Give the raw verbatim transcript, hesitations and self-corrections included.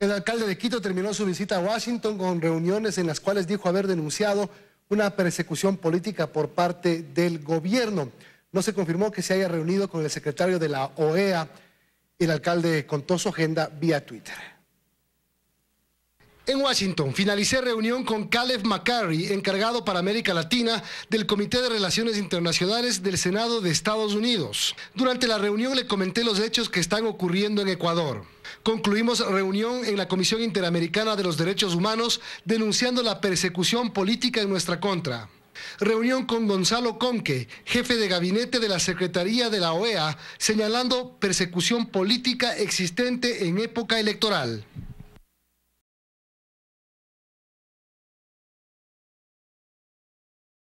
El alcalde de Quito terminó su visita a Washington con reuniones en las cuales dijo haber denunciado una persecución política por parte del gobierno. No se confirmó que se haya reunido con el secretario de la O E A. El alcalde contó su agenda vía Twitter. En Washington, finalicé reunión con Caleb McCarry, encargado para América Latina del Comité de Relaciones Internacionales del Senado de Estados Unidos. Durante la reunión le comenté los hechos que están ocurriendo en Ecuador. Concluimos reunión en la Comisión Interamericana de los Derechos Humanos, denunciando la persecución política en nuestra contra. Reunión con Gonzalo Conque, jefe de gabinete de la Secretaría de la O E A, señalando persecución política existente en época electoral.